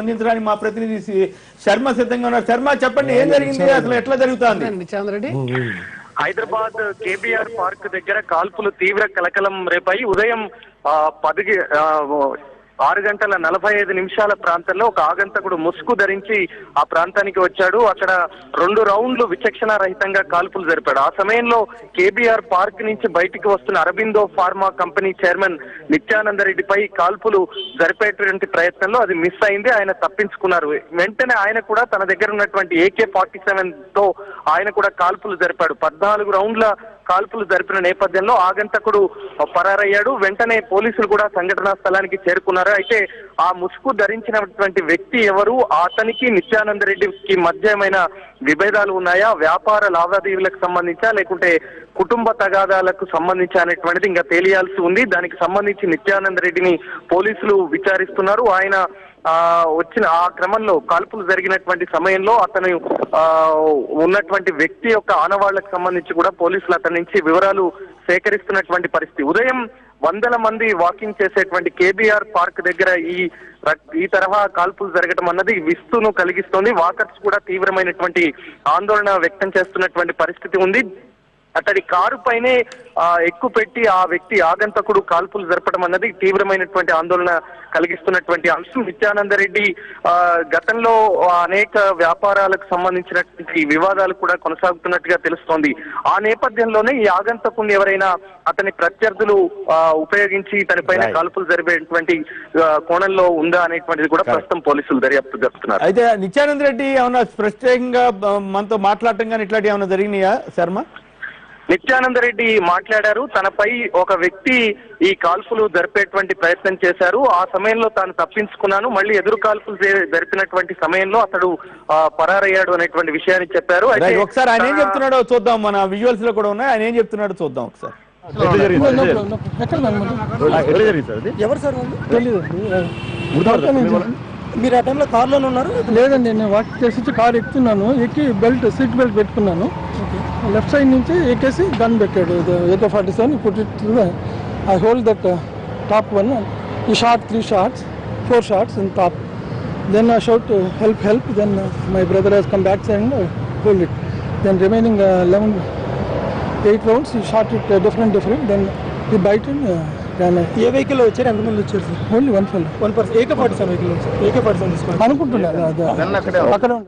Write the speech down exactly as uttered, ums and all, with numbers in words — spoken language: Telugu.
అందించడానికి మా ప్రతినిధి శర్మ సిద్ధంగా ఉన్నారు. శర్మ చెప్పండి ఏం జరిగింది, అసలు ఎట్లా జరుగుతుంది? నిత్యానంద రెడ్డి, హైదరాబాద్ కేబీఆర్ పార్క్ దగ్గర కాల్పులు తీవ్ర కలకలం రేపాయి. ఉదయం పది ఆరు గంటల నలభై ఐదు నిమిషాల ప్రాంతంలో ఒక ఆగంతకుడు ముసుగు ధరించి ఆ ప్రాంతానికి వచ్చాడు. అక్కడ రెండు రౌండ్లు విచక్షణ రహితంగా కాల్పులు జరిపాడు. ఆ సమయంలో కేబీఆర్ పార్క్ నుంచి బయటికి వస్తున్న Aurobindo pharma company chairman Nityananda రెడ్డిపై కాల్పులు జరిపేటువంటి ప్రయత్నంలో అది మిస్ అయింది. ఆయన తప్పించుకున్నారు. వెంటనే ఆయన కూడా తన దగ్గర ఉన్నటువంటి ఏకే ఫార్టీ సెవెన్ తో ఆయన కూడా కాల్పులు జరిపాడు. పద్నాలుగు రౌండ్ల కాల్పులు జరిపిన నేపథ్యంలో ఆగంతకుడు పరారయ్యాడు. వెంటనే పోలీసులు కూడా సంఘటనా స్థలానికి చేరుకున్నారు. అయితే ఆ ముసుగు ధరించినటువంటి వ్యక్తి ఎవరు, అతనికి నిత్యానంద రెడ్డికి మధ్య ఏమైనా విభేదాలు ఉన్నాయా, వ్యాపార లావాదేవీలకు సంబంధించా లేకుంటే కుటుంబ తగాదాలకు సంబంధించి అనేటువంటిది ఇంకా తెలియాల్సి ఉంది. దానికి సంబంధించి నిత్యానంద రెడ్డిని పోలీసులు విచారిస్తున్నారు. ఆయన ఆ వచ్చిన ఆ క్రమంలో కాల్పులు జరిగినటువంటి సమయంలో అతను ఆ ఉన్నటువంటి వ్యక్తి యొక్క ఆనవాళ్లకు సంబంధించి కూడా పోలీసులు అతని నుంచి వివరాలు సేకరిస్తున్నటువంటి పరిస్థితి. ఉదయం వందల మంది వాకింగ్ చేసేటువంటి కేబీఆర్ పార్క్ దగ్గర ఈ ఈ తరహా కాల్పులు జరగడం అన్నది విస్తును కలిగిస్తోంది. వాకర్స్ కూడా తీవ్రమైనటువంటి ఆందోళన వ్యక్తం చేస్తున్నటువంటి పరిస్థితి ఉంది. అతడి కారు పైనే ఎక్కువ పెట్టి ఆ వ్యక్తి ఆగంతకుడు కాల్పులు జరపడం అన్నది తీవ్రమైనటువంటి ఆందోళన కలిగిస్తున్నటువంటి అంశం. నిత్యానంద రెడ్డి ఆ గతంలో అనేక వ్యాపారాలకు సంబంధించినటువంటి వివాదాలు కూడా కొనసాగుతున్నట్టుగా తెలుస్తోంది. ఆ నేపథ్యంలోనే ఈ ఆగంతకుడిని ఎవరైనా అతని ప్రత్యర్థులు ఆ ఉపయోగించి తనపైన కాల్పులు జరిపేటువంటి కోణంలో ఉందా అనేటువంటిది కూడా ప్రస్తుతం పోలీసులు దర్యాప్తు జరుపుతున్నారు. అయితే నిత్యానంద రెడ్డి ఏమైనా ప్రత్యేకంగా మనతో మాట్లాడటం కానీ ఇట్లాంటివి ఏమైనా జరిగినాయా శర్మ? నిత్యానంద రెడ్డి మాట్లాడారు. తనపై ఒక వ్యక్తి ఈ కాల్పులు జరిపేటువంటి ప్రయత్నం చేశారు. ఆ సమయంలో తాను తప్పించుకున్నాను, మళ్ళీ ఎదురు కాల్పులు జరిపినటువంటి సమయంలో అతడు పరారయ్యాడు అనేటువంటి విషయాన్ని చెప్పారు. అయితే ఒకసారి ఆయన ఏం చెప్తున్నాడో చూద్దాం. మన విజువల్స్ లో కూడా ఉన్నాయి, ఆయన ఏం చెప్తున్నాడో చూద్దాం ఒకసారి. మీరు ఆ టైంలో కార్లోనే ఉన్నారు? లేదండి, నేను వాక్ చేసి కార్ ఎక్కుతున్నాను, ఎక్కి బెల్ట్ సీట్ బెల్ట్ పెట్టుకున్నాను. లెఫ్ట్ సైడ్ నుంచి ఎక్కేసి గన్ పెట్టాడు. ఏకే ఫార్టీ సెవెన్ పుట్టి I hold that top one ఈ shot three shots four shots in top. Then I shout help help then my brother he's come back side and hold it. Then remaining eleven eight rounds ఈ shot it different different then ఈ బైట్ అండ్ ఏ వెహికల్లో వచ్చారు, ఎంతమంది వచ్చారు సార్? Only one fell one person AK forty seven vehicle AK forty seven తీసుకున్నాను అనుకుంటున్నాను. అక్కడ